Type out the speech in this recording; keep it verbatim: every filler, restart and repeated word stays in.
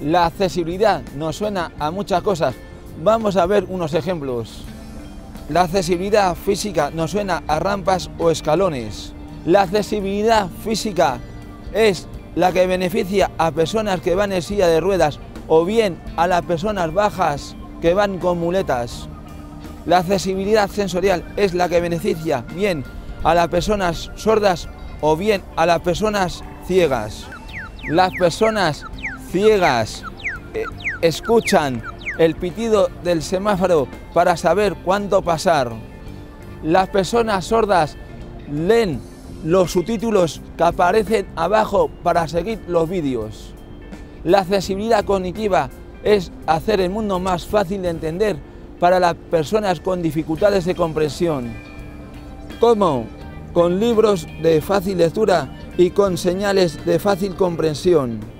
La accesibilidad nos suena a muchas cosas. Vamos a ver unos ejemplos. La accesibilidad física nos suena a rampas o escalones. La accesibilidad física es la que beneficia a personas que van en silla de ruedas o bien a las personas bajas que van con muletas. La accesibilidad sensorial es la que beneficia bien a las personas sordas o bien a las personas ciegas. Las personas ciegas eh, escuchan el pitido del semáforo para saber cuándo pasar. Las personas sordas leen los subtítulos que aparecen abajo para seguir los vídeos. La accesibilidad cognitiva es hacer el mundo más fácil de entender para las personas con dificultades de comprensión. ¿Cómo? Con libros de fácil lectura y con señales de fácil comprensión.